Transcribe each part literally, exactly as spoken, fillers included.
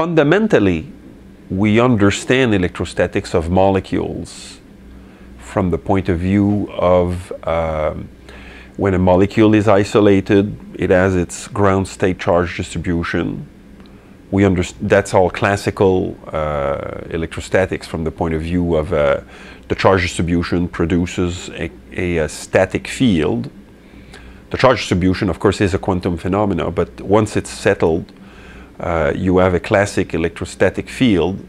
fundamentally, we understand electrostatics of molecules from the point of view of um, when a molecule is isolated, it has its ground state charge distribution. We understand that's all classical uh, electrostatics from the point of view of uh, the charge distribution produces a, a, a static field. The charge distribution, of course, is a quantum phenomena, but once it's settled, uh, you have a classic electrostatic field.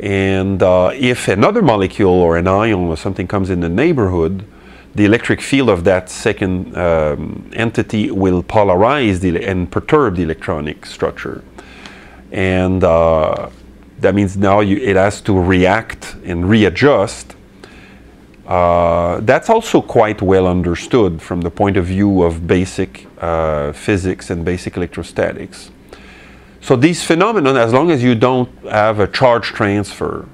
And uh, if another molecule or an ion or something comes in the neighborhood, the electric field of that second um, entity will polarize the, and perturb the electronic structure. And uh, that means now you, it has to react and readjust. Uh, that's also quite well understood from the point of view of basic uh, physics and basic electrostatics. So these phenomena, as long as you don't have a charge transfer,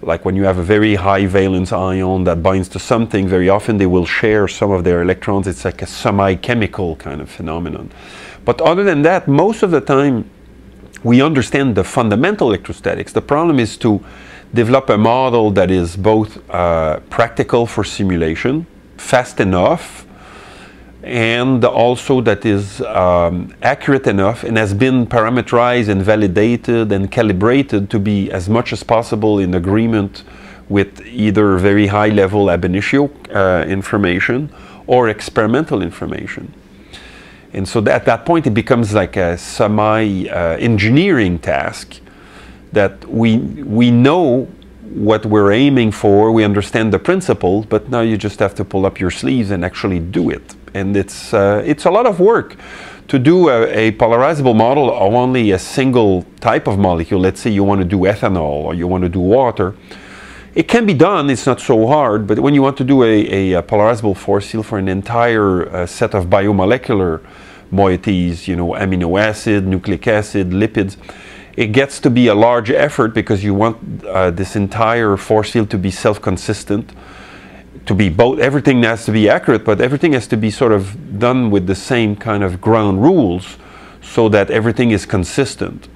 like when you have a very high valence ion that binds to something, very often they will share some of their electrons. It's like a semi-chemical kind of phenomenon. But other than that, most of the time, we understand the fundamental electrostatics. The problem is to develop a model that is both uh, practical for simulation, fast enough, and also that is um, accurate enough and has been parameterized and validated and calibrated to be as much as possible in agreement with either very high level ab initio uh, information or experimental information. And so at that point, it becomes like a semi-engineering uh, task that we, we know what we're aiming for, we understand the principle, but now you just have to pull up your sleeves and actually do it. And it's, uh, it's a lot of work to do a, a polarizable model of only a single type of molecule. Let's say you want to do ethanol or you want to do water. It can be done, it's not so hard, but when you want to do a, a polarizable force field for an entire uh, set of biomolecular moieties, you know, amino acid, nucleic acid, lipids, it gets to be a large effort because you want uh, this entire force field to be self-consistent, to be both, everything has to be accurate, but everything has to be sort of done with the same kind of ground rules so that everything is consistent.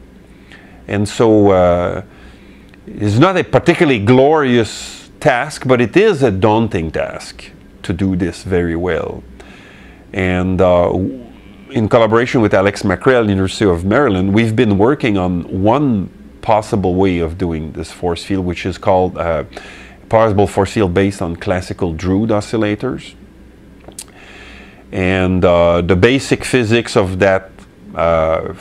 And so, uh, it's not a particularly glorious task, but it is a daunting task to do this very well. And uh, in collaboration with Alex MacKerell, University of Maryland, we've been working on one possible way of doing this force field, which is called uh, polarizable force field based on classical Drude oscillators. And uh, the basic physics of that uh,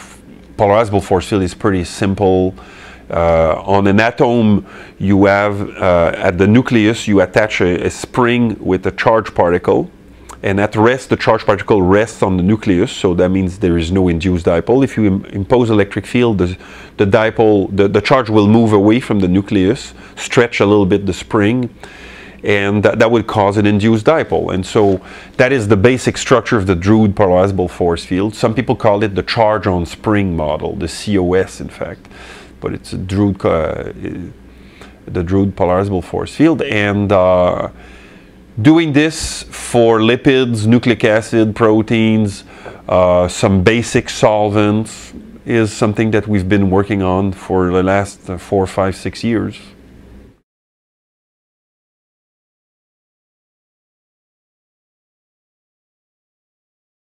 polarizable force field is pretty simple. Uh, on an atom, you have, uh, at the nucleus, you attach a, a spring with a charge particle. And at rest, the charge particle rests on the nucleus, so that means there is no induced dipole. If you im- impose electric field, the, the dipole, the, the charge will move away from the nucleus, stretch a little bit the spring, and th that will cause an induced dipole. And so that is the basic structure of the Drude polarizable force field. Some people call it the charge on spring model, the C O S, in fact. But it's a Drude, uh, the Drude polarizable force field. And uh, doing this for lipids, nucleic acid, proteins, uh, some basic solvents is something that we've been working on for the last uh, four, five, six years.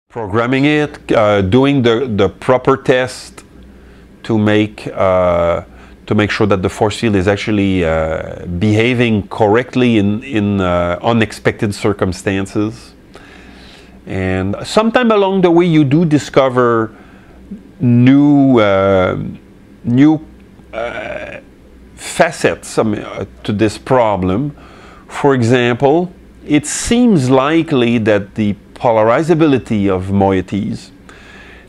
Programming it, uh, doing the, the proper test, to make uh, to make sure that the force field is actually uh, behaving correctly in in uh, unexpected circumstances. And sometime along the way, you do discover new uh, new uh, facets um, uh, to this problem. For example, it seems likely that the polarizability of moieties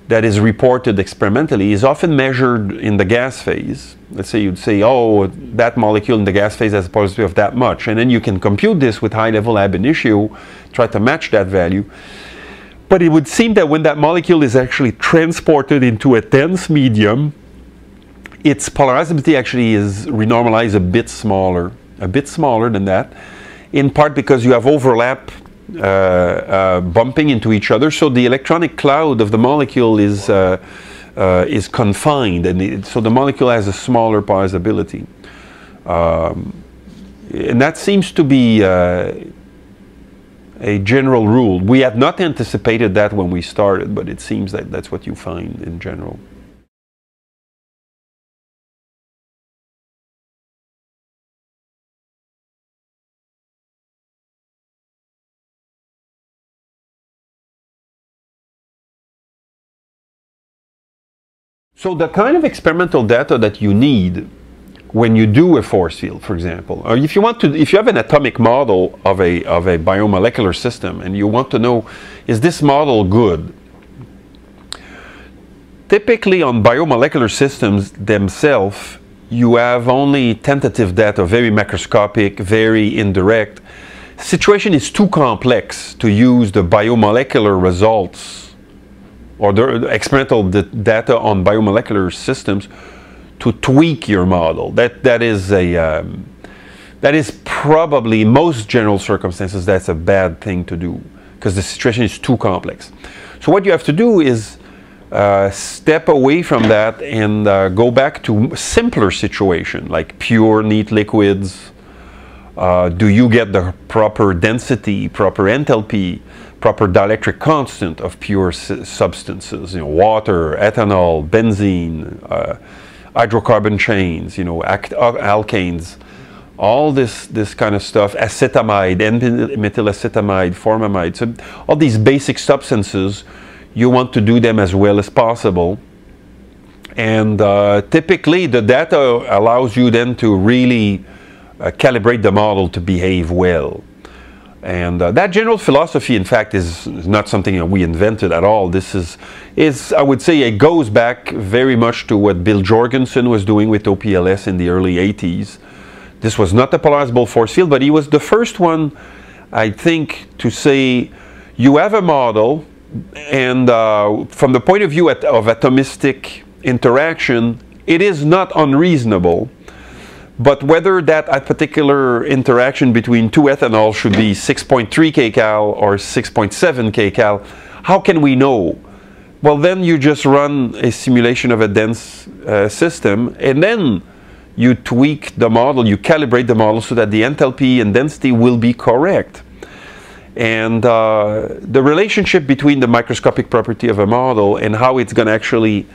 that is reported experimentally is often measured in the gas phase. Let's say you'd say, oh, that molecule in the gas phase has a positivity of that much. And then you can compute this with high-level ab initio, try to match that value. But it would seem that when that molecule is actually transported into a dense medium, its polarizability actually is renormalized a bit smaller, a bit smaller than that, in part because you have overlap Uh, uh, bumping into each other, so the electronic cloud of the molecule is uh, uh, is confined, and it, so the molecule has a smaller polarizability. Um, and that seems to be uh, a general rule. We had not anticipated that when we started, but it seems that that's what you find in general. So the kind of experimental data that you need when you do a force field, for example, or if you want to, if you have an atomic model of a of a biomolecular system and you want to know, is this model good? Typically, on biomolecular systems themselves, you have only tentative data, very macroscopic, very indirect. The situation is too complex to use the biomolecular results or the experimental data on biomolecular systems to tweak your model. That that is a um, that is probably in most general circumstances that's a bad thing to do because the situation is too complex. So what you have to do is uh, step away from that and uh, go back to simpler situation like pure neat liquids. Uh, do you get the proper density, proper enthalpy, proper dielectric constant of pure substances, you know, water, ethanol, benzene, uh, hydrocarbon chains, you know, alkanes, all this, this kind of stuff, acetamide, methylacetamide, formamide, so all these basic substances, you want to do them as well as possible. And uh, typically the data allows you then to really uh, calibrate the model to behave well. And uh, that general philosophy, in fact, is, is not something that we invented at all. This is, is, I would say, it goes back very much to what Bill Jorgensen was doing with O P L S in the early eighties. This was not a polarizable force field, but he was the first one, I think, to say, you have a model, and uh, from the point of view at, of atomistic interaction, it is not unreasonable. But whether that a particular interaction between two ethanol should be six point three kcal or six point seven kcal, how can we know? Well, then you just run a simulation of a dense uh, system, and then you tweak the model, you calibrate the model so that the enthalpy and density will be correct. And uh, the relationship between the microscopic property of a model and how it's going to actually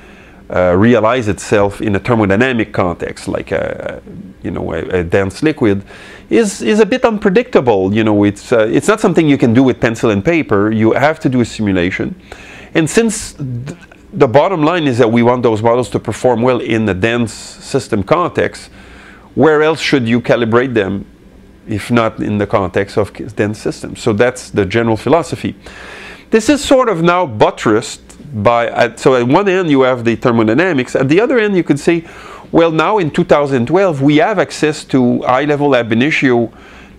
Uh, realize itself in a thermodynamic context, like a, you know, a, a dense liquid, is is a bit unpredictable. You know, it's uh, it's not something you can do with pencil and paper. You have to do a simulation, and since th the bottom line is that we want those models to perform well in a dense system context, where else should you calibrate them, if not in the context of dense systems? So that's the general philosophy. This is sort of now buttressed by, uh, so at one end you have the thermodynamics, at the other end you could say, well, now in two thousand twelve we have access to high-level ab initio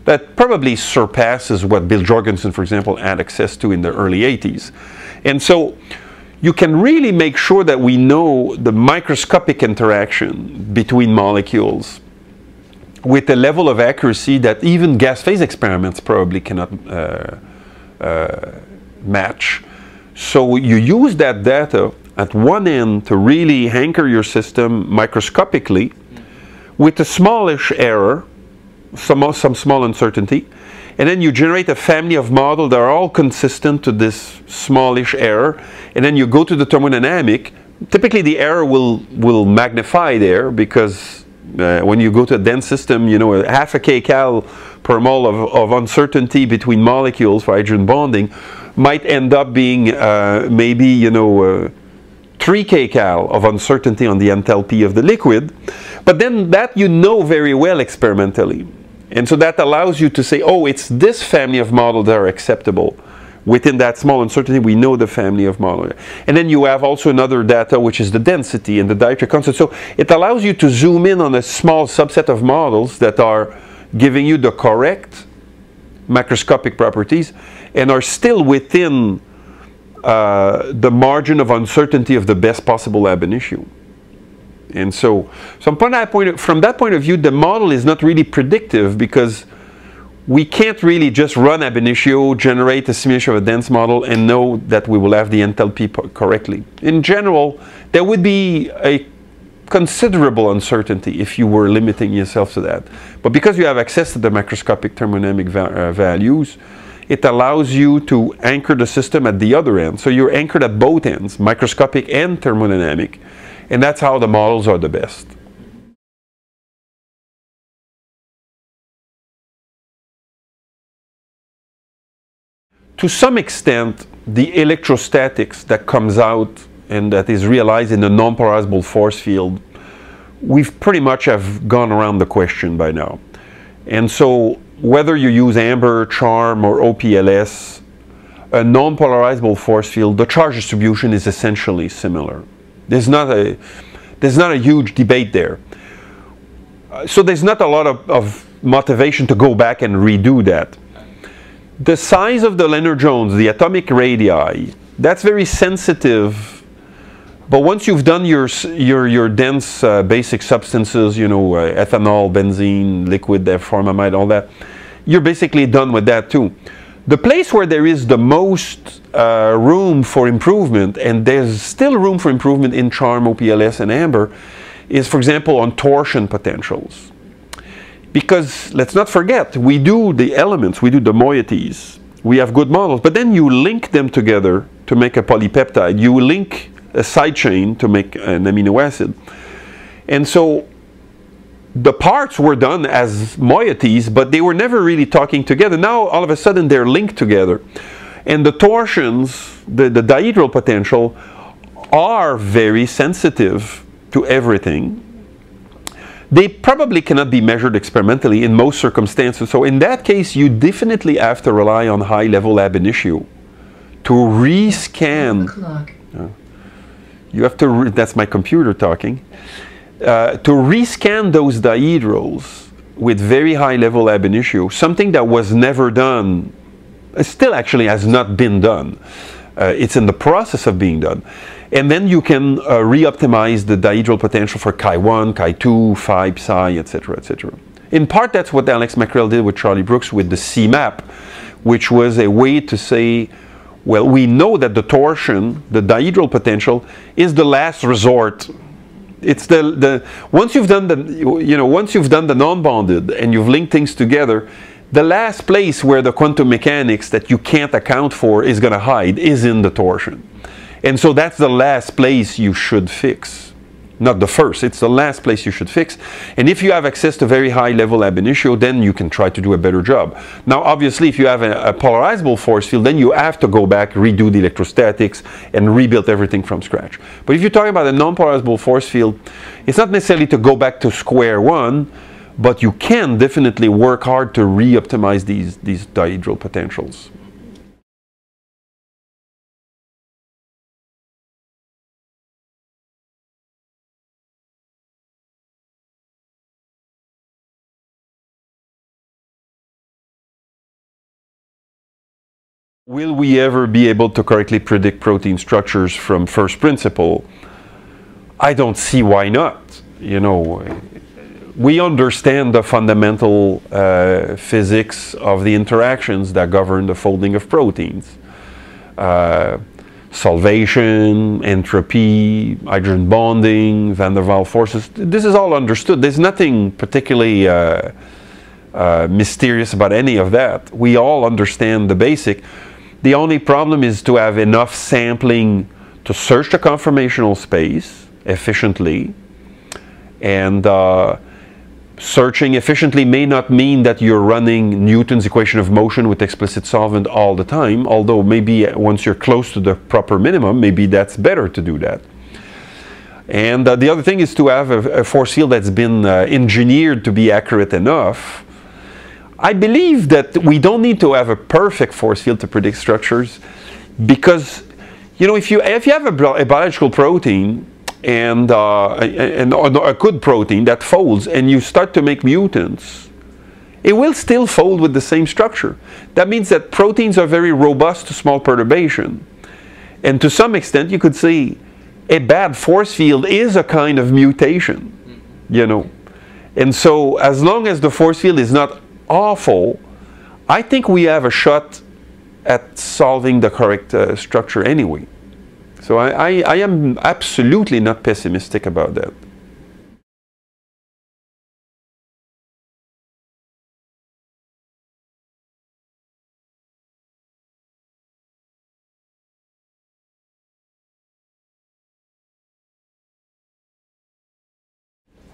that probably surpasses what Bill Jorgensen, for example, had access to in the early eighties. And so you can really make sure that we know the microscopic interaction between molecules with a level of accuracy that even gas phase experiments probably cannot uh, uh, match. So you use that data at one end to really anchor your system microscopically with a smallish error, some, some small uncertainty, and then you generate a family of models that are all consistent to this smallish error, and then you go to the thermodynamic. Typically the error will, will magnify there because uh, when you go to a dense system, you know, a half a kcal per mole of, of uncertainty between molecules for hydrogen bonding might end up being uh, maybe, you know, uh, three kcal of uncertainty on the enthalpy of the liquid. But then that you know very well experimentally. And so that allows you to say, oh, it's this family of models that are acceptable. Within that small uncertainty, we know the family of models. And then you have also another data, which is the density and the dielectric constant. So it allows you to zoom in on a small subset of models that are giving you the correct macroscopic properties and are still within uh, the margin of uncertainty of the best possible ab initio. And so, so from, that point of, from that point of view, the model is not really predictive because we can't really just run ab initio, generate a simulation of a dense model, and know that we will have the enthalpy correctly. In general, there would be a considerable uncertainty if you were limiting yourself to that. But because you have access to the macroscopic thermodynamic va uh, values, it allows you to anchor the system at the other end. So you're anchored at both ends, microscopic and thermodynamic. And that's how the models are the best. To some extent, the electrostatics that comes out and that is realized in the non-polarizable force field, we've pretty much have gone around the question by now. And so whether you use AMBER, CHARMM, or O P L S, a non-polarizable force field, the charge distribution is essentially similar. There's not a, there's not a huge debate there. Uh, so there's not a lot of, of motivation to go back and redo that. The size of the Leonard-Jones, the atomic radii, that's very sensitive. But once you've done your, your, your dense uh, basic substances, you know, uh, ethanol, benzene, liquid, formamide, all that, you're basically done with that too. The place where there is the most uh, room for improvement, and there's still room for improvement in CHARMM, O P L S, and AMBER, is, for example, on torsion potentials. Because, let's not forget, we do the elements, we do the moieties, we have good models, but then you link them together to make a polypeptide. You link a side chain to make an amino acid. And so, the parts were done as moieties, but they were never really talking together. Now, all of a sudden, they're linked together. And the torsions, the, the dihedral potential, are very sensitive to everything. They probably cannot be measured experimentally in most circumstances. So in that case, you definitely have to rely on high-level ab initio to rescan. Uh, you have to, re that's my computer talking. Uh, to rescan those dihedrals with very high level ab initio, something that was never done, still actually has not been done. Uh, it's in the process of being done. And then you can uh, re-optimize the dihedral potential for C H I one, C H I two, Phi, Psi, et cetera, et cetera. In part, that's what Alex MacKerell did with Charlie Brooks with the C MAP, which was a way to say, well, we know that the torsion, the dihedral potential, is the last resort. It's the, the once you've done the you know once you've done the non-bonded and you've linked things together, the last place where the quantum mechanics that you can't account for is going to hide is in the torsion. And so that's the last place you should fix, not the first. It's the last place you should fix. And if you have access to very high level ab initio, then you can try to do a better job. Now, obviously, if you have a, a polarizable force field, then you have to go back, redo the electrostatics, and rebuild everything from scratch. But if you're talking about a non-polarizable force field, it's not necessarily to go back to square one, but you can definitely work hard to re-optimize these, these dihedral potentials. Will we ever be able to correctly predict protein structures from first principle? I don't see why not. You know, we understand the fundamental uh, physics of the interactions that govern the folding of proteins. Uh, solvation, entropy, hydrogen bonding, van der Waals forces. This is all understood. There's nothing particularly uh, uh, mysterious about any of that. We all understand the basic. The only problem is to have enough sampling to search the conformational space efficiently. And uh, searching efficiently may not mean that you're running Newton's equation of motion with explicit solvent all the time, although maybe once you're close to the proper minimum, maybe that's better to do that. And uh, the other thing is to have a, a force field that's been uh, engineered to be accurate enough. I believe that we don't need to have a perfect force field to predict structures because, you know, if you, if you have a, a biological protein and, uh, and, and a good protein that folds and you start to make mutants, it will still fold with the same structure. That means that proteins are very robust to small perturbation. And to some extent, you could say a bad force field is a kind of mutation, you know. And so as long as the force field is not awful, I think we have a shot at solving the correct uh, structure anyway. So I, I, I am absolutely not pessimistic about that.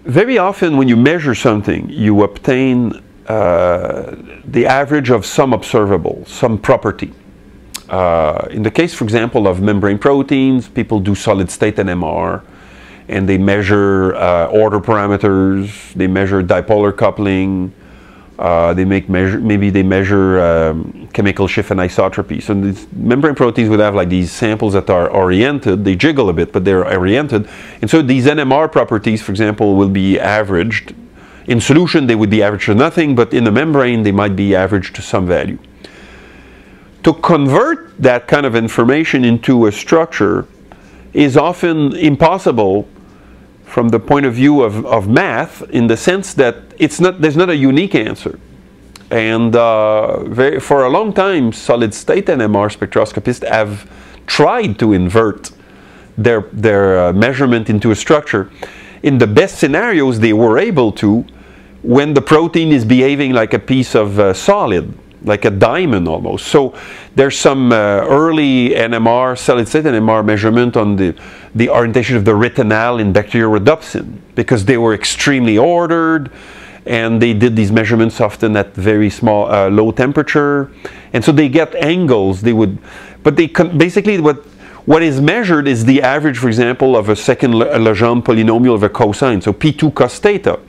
Very often when you measure something, you obtain uh, the average of some observable, some property. Uh, in the case, for example, of membrane proteins, people do solid state N M R, and they measure uh, order parameters, they measure dipolar coupling, uh, they make measure, maybe they measure um, chemical shift and isotropy. So these membrane proteins would have like these samples that are oriented, they jiggle a bit, but they're oriented. And so these N M R properties, for example, will be averaged. In solution, they would be averaged to nothing, but in the membrane, they might be averaged to some value. To convert that kind of information into a structure is often impossible from the point of view of, of math, in the sense that it's not, there's not a unique answer. And uh, very, for a long time, solid state N M R spectroscopists have tried to invert their, their uh, measurement into a structure. In the best scenarios, they were able to when the protein is behaving like a piece of uh, solid, like a diamond almost. So there's some uh, early N M R, solid state N M R measurement on the, the orientation of the retinal in bacteriorhodopsin, because they were extremely ordered and they did these measurements often at very small, uh, low temperature. And so they get angles, they would, but they con basically what, what is measured is the average, for example, of a second Le Legendre polynomial of a cosine, so P two cos theta.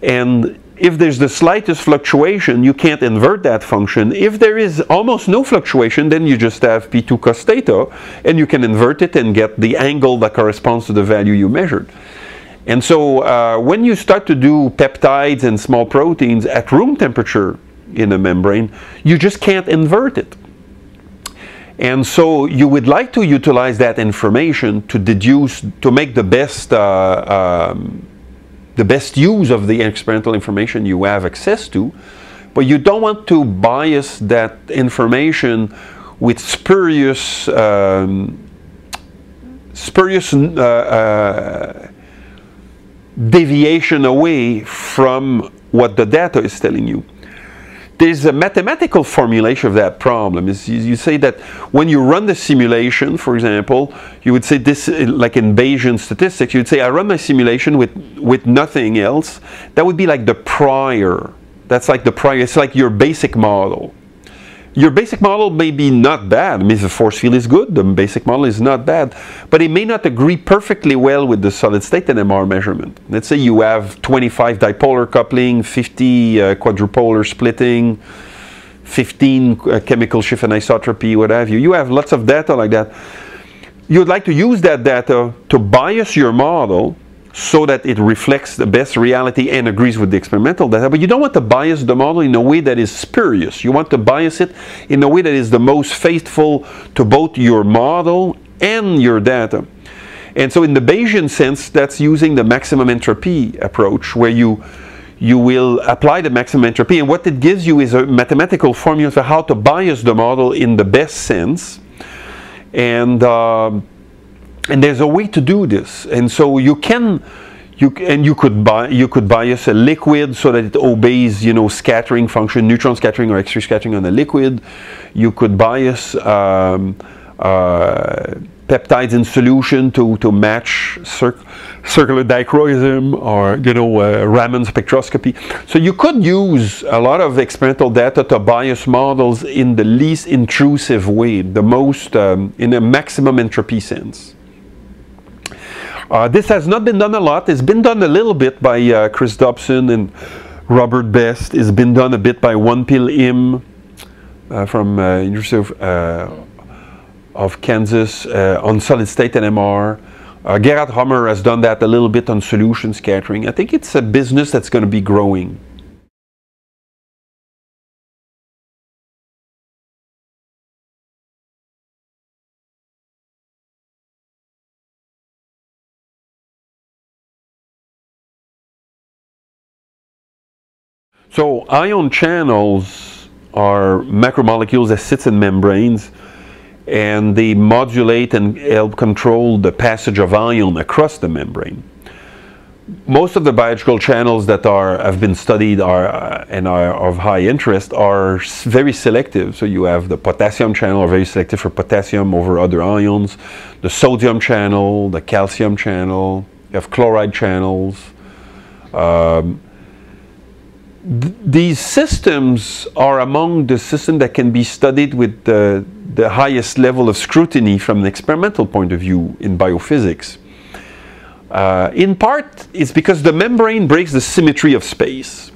And if there's the slightest fluctuation, you can't invert that function. If there is almost no fluctuation, then you just have P two cos theta, and you can invert it and get the angle that corresponds to the value you measured. And so uh, when you start to do peptides and small proteins at room temperature in a membrane, you just can't invert it. And so you would like to utilize that information to deduce, to make the best uh, um, the best use of the experimental information you have access to, but you don't want to bias that information with spurious, um, spurious uh, uh, deviation away from what the data is telling you. There's a mathematical formulation of that problem. Is you, you say that when you run the simulation, for example, you would say this, like in Bayesian statistics, you would say I run my simulation with, with nothing else. That would be like the prior. That's like the prior, it's like your basic model. Your basic model may be not bad. I mean, the force field is good, the basic model is not bad, but it may not agree perfectly well with the solid state N M R measurement. Let's say you have twenty-five dipolar coupling, fifty uh, quadrupolar splitting, fifteen uh, chemical shift and isotropy, what have you. You have lots of data like that. You'd like to use that data to bias your model so that it reflects the best reality and agrees with the experimental data, but you don't want to bias the model in a way that is spurious. You want to bias it in a way that is the most faithful to both your model and your data. And so in the Bayesian sense, that's using the maximum entropy approach, where you, you will apply the maximum entropy, and what it gives you is a mathematical formula for how to bias the model in the best sense. And uh, And there's a way to do this, and so you can, you and you could buy, you could bias a liquid so that it obeys, you know, scattering function, neutron scattering or X-ray scattering on a liquid. You could bias um, uh, peptides in solution to to match circ circular dichroism or, you know, uh, Raman spectroscopy. So you could use a lot of experimental data to bias models in the least intrusive way, the most um, in a maximum entropy sense. Uh, this has not been done a lot. It's been done a little bit by uh, Chris Dobson and Robert Best. It's been done a bit by Wonpil Im uh, from uh, University of, uh, of Kansas uh, on solid state N M R. Uh, Gerard Hummer has done that a little bit on solution scattering. I think it's a business that's going to be growing. So ion channels are macromolecules that sit in membranes, and they modulate and help control the passage of ion across the membrane. Most of the biological channels that are have been studied are uh, and are of high interest are very selective. So you have the potassium channel are very selective for potassium over other ions, the sodium channel, the calcium channel, you have chloride channels. Um, th these systems are among the systems that can be studied with the, the highest level of scrutiny from an experimental point of view in biophysics. Uh, in part, it's because the membrane breaks the symmetry of space.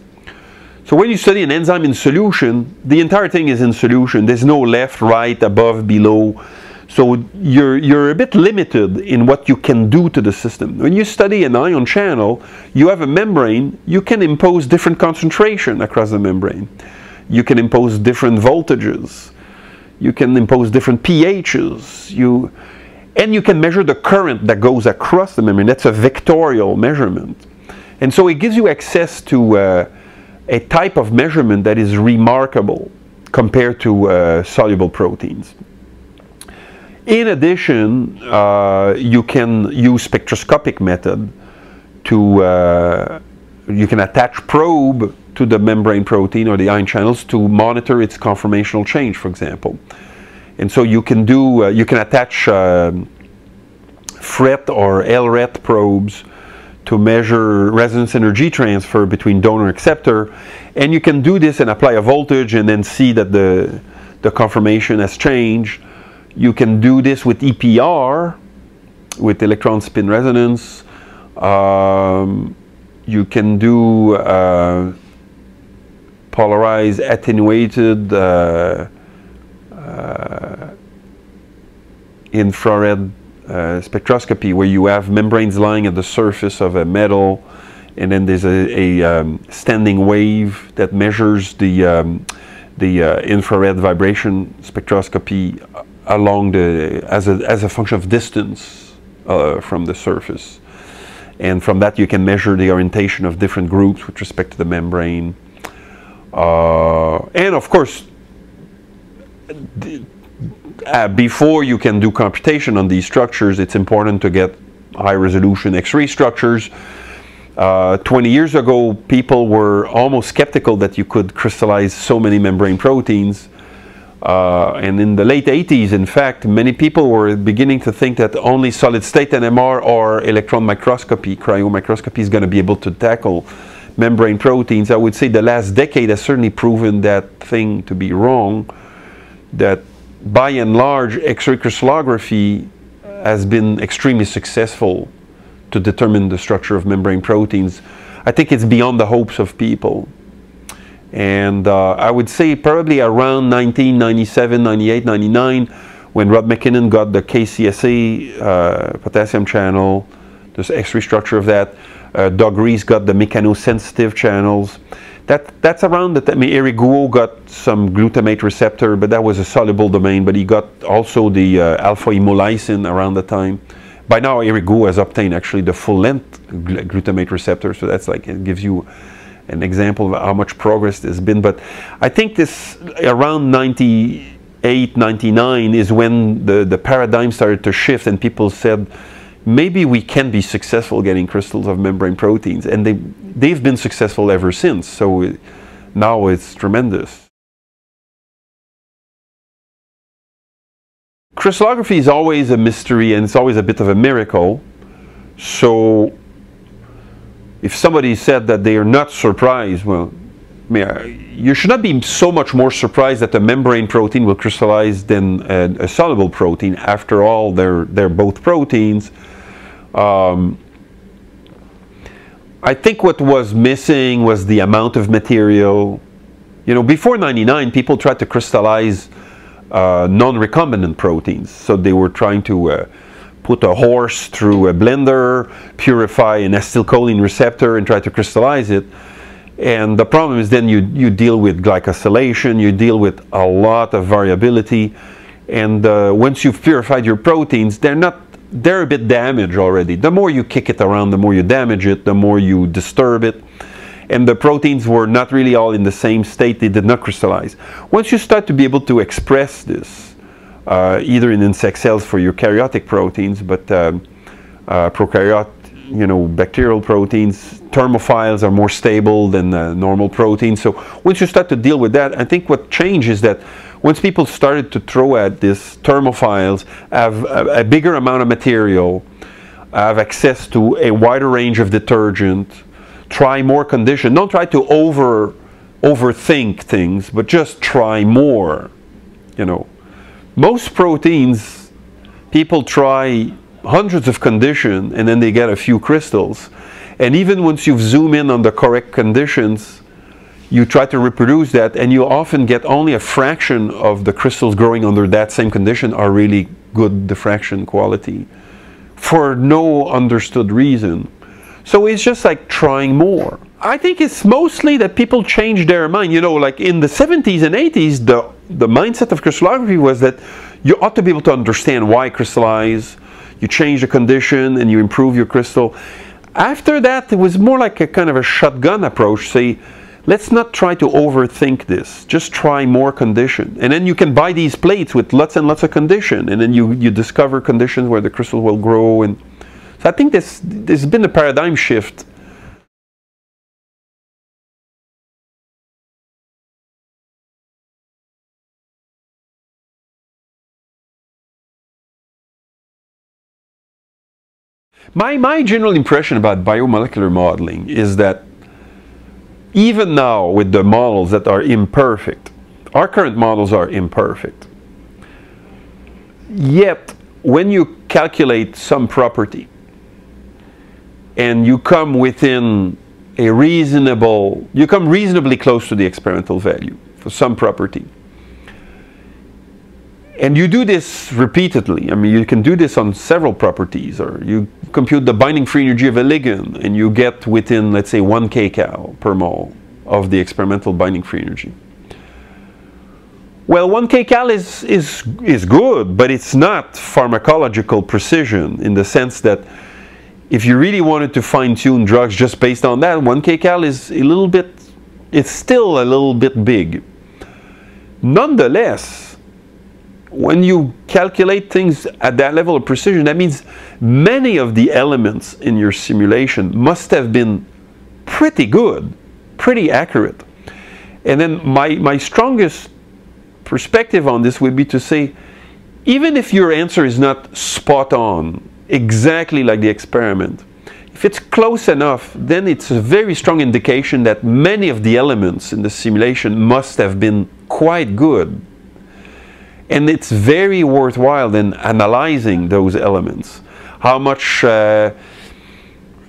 So when you study an enzyme in solution, the entire thing is in solution. There's no left, right, above, below. So you're, you're a bit limited in what you can do to the system. When you study an ion channel, you have a membrane, you can impose different concentration across the membrane. You can impose different voltages. You can impose different pHs. You, And you can measure the current that goes across the membrane. That's a vectorial measurement. And so it gives you access to uh, a type of measurement that is remarkable compared to uh, soluble proteins. In addition, uh, you can use spectroscopic method to, uh, you can attach probe to the membrane protein or the ion channels to monitor its conformational change, for example. And so you can do, uh, you can attach uh, FRET or L RET probes to measure resonance energy transfer between donor and acceptor. And you can do this and apply a voltage and then see that the, the conformation has changed. You can do this with E P R, with electron spin resonance. Um, you can do uh, polarized attenuated uh, Uh, infrared uh, spectroscopy, where you have membranes lying at the surface of a metal, and then there's a, a um, standing wave that measures the um, the uh, infrared vibration spectroscopy along the as a as a function of distance uh, from the surface, and from that you can measure the orientation of different groups with respect to the membrane, uh, and of course. Uh, before you can do computation on these structures, it's important to get high-resolution X-ray structures. Uh, twenty years ago, people were almost skeptical that you could crystallize so many membrane proteins. Uh, and in the late eighties, in fact, many people were beginning to think that only solid-state N M R or electron microscopy, cryomicroscopy, is going to be able to tackle membrane proteins. I would say the last decade has certainly proven that thing to be wrong. That by and large X-ray crystallography has been extremely successful to determine the structure of membrane proteins. I think it's beyond the hopes of people. And uh, I would say probably around nineteen ninety-seven, ninety-eight, ninety-nine, when Rod McKinnon got the K C S A uh, potassium channel, this X-ray structure of that, uh, Doug Reese got the mechanosensitive channels. That, that's around the time. I mean, Eric Guo got some glutamate receptor, but that was a soluble domain, but he got also the uh, alpha-hemolysin around the time. By now, Eric Guo has obtained actually the full-length gl glutamate receptor, so that's like, it gives you an example of how much progress there's been. But I think this, around ninety-eight, ninety-nine is when the, the paradigm started to shift and people said, maybe we can be successful getting crystals of membrane proteins, and they, they've been successful ever since, so now it's tremendous. Crystallography is always a mystery and it's always a bit of a miracle, so if somebody said that they are not surprised, well, you should not be so much more surprised that a membrane protein will crystallize than a, a soluble protein. After all, they're, they're both proteins. Um, I think what was missing was the amount of material. You know, before ninety-nine, people tried to crystallize uh, non-recombinant proteins. So they were trying to uh, put a horse through a blender, purify an acetylcholine receptor and try to crystallize it. And the problem is then you, you deal with glycosylation, you deal with a lot of variability. And uh, once you've purified your proteins, they're not, they're a bit damaged already. The more you kick it around, the more you damage it, the more you disturb it. and the proteins were not really all in the same state, they did not crystallize. Once you start to be able to express this, uh, either in insect cells for eukaryotic proteins, but um, uh, prokaryote, you know, bacterial proteins, thermophiles are more stable than uh, normal proteins. So once you start to deal with that, I think what changed is that once people started to throw at this, thermophiles have a, a bigger amount of material, have access to a wider range of detergent, try more condition. Don't try to over overthink things, but just try more. You know, most proteins, people try hundreds of conditions and then they get a few crystals. And even once you zoom in on the correct conditions, you try to reproduce that, and you often get only a fraction of the crystals growing under that same condition are really good diffraction quality for no understood reason. So it's just like trying more. I think it's mostly that people change their mind. You know, like in the seventies and eighties, the, the mindset of crystallography was that you ought to be able to understand why crystallize, you change the condition and you improve your crystal. After that, it was more like a kind of a shotgun approach, say, let's not try to overthink this. Just try more condition. And then you can buy these plates with lots and lots of condition. And then you, you discover conditions where the crystal will grow. And so I think this, there's been a paradigm shift. My, my general impression about biomolecular modeling is that even now, with the models that are imperfect, our current models are imperfect. Yet, when you calculate some property and you come within a reasonable, you come reasonably close to the experimental value for some property. And you do this repeatedly. I mean, you can do this on several properties, or you compute the binding free energy of a ligand and you get within, let's say, one kilocalorie per mole of the experimental binding free energy. Well, one kilocal is, is, is good, but it's not pharmacological precision in the sense that if you really wanted to fine-tune drugs just based on that, one kilocal is a little bit, it's still a little bit big. Nonetheless, when you calculate things at that level of precision, that means many of the elements in your simulation must have been pretty good, pretty accurate. And then my, my strongest perspective on this would be to say, even if your answer is not spot on, exactly like the experiment, if it's close enough, then it's a very strong indication that many of the elements in the simulation must have been quite good. And it's very worthwhile then analyzing those elements. How much uh,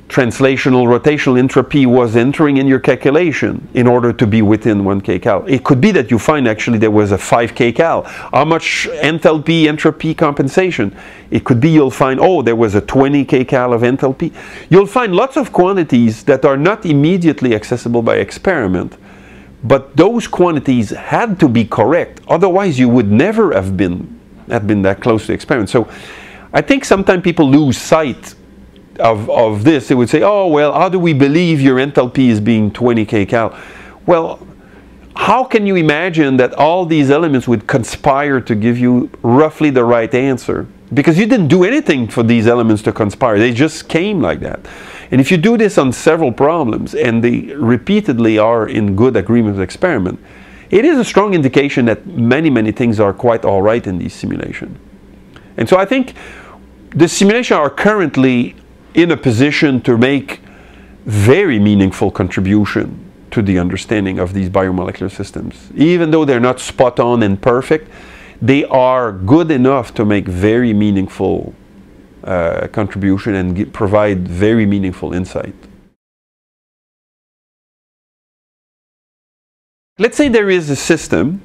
translational, rotational entropy was entering in your calculation in order to be within one kilocal. It could be that you find actually there was a five kilocal. How much enthalpy, entropy compensation? It could be you'll find, oh, there was a twenty kilocal of enthalpy. You'll find lots of quantities that are not immediately accessible by experiment. But those quantities had to be correct, otherwise you would never have been, have been that close to the experiment. So I think sometimes people lose sight of, of this. They would say, oh, well, how do we believe your enthalpy is being twenty kilocal? Well, how can you imagine that all these elements would conspire to give you roughly the right answer? Because you didn't do anything for these elements to conspire. They just came like that. And if you do this on several problems and they repeatedly are in good agreement with experiment, it is a strong indication that many, many things are quite all right in these simulations. And so I think the simulations are currently in a position to make very meaningful contribution to the understanding of these biomolecular systems. Even though they're not spot on and perfect, they are good enough to make very meaningful uh, contribution and give, provide very meaningful insight. Let's say there is a system,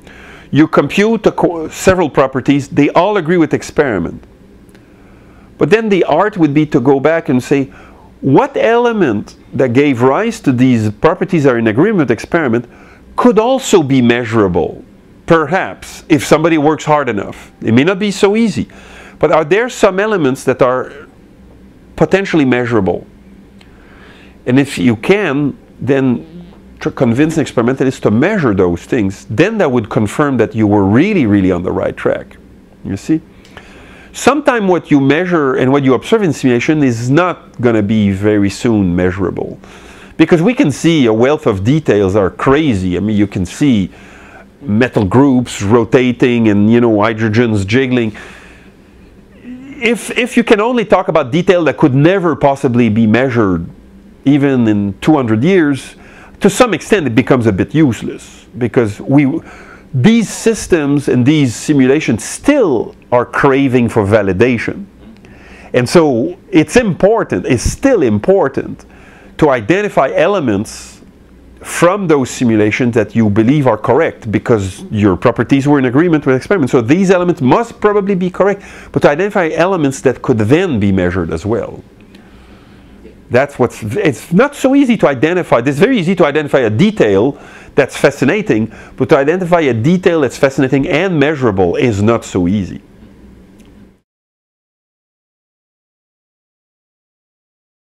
you compute a co several properties, they all agree with experiment. But then the art would be to go back and say, what element that gave rise to these properties are in agreement with experiment could also be measurable? Perhaps, if somebody works hard enough. It may not be so easy. But are there some elements that are potentially measurable? And if you can, then to convince experimentalists to measure those things, then that would confirm that you were really, really on the right track, you see? Sometimes what you measure and what you observe in simulation is not going to be very soon measurable, because we can see a wealth of details are crazy. I mean, you can see metal groups rotating and, you know, hydrogens jiggling. If, if you can only talk about detail that could never possibly be measured, even in two hundred years, to some extent it becomes a bit useless, because we, these systems and these simulations still are craving for validation. And so it's important, it's still important to identify elements from those simulations that you believe are correct, because your properties were in agreement with experiments. So these elements must probably be correct, but to identify elements that could then be measured as well. That's what's, it's not so easy to identify. It's very easy to identify a detail that's fascinating, but to identify a detail that's fascinating and measurable is not so easy.